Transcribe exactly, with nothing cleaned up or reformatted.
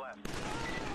left.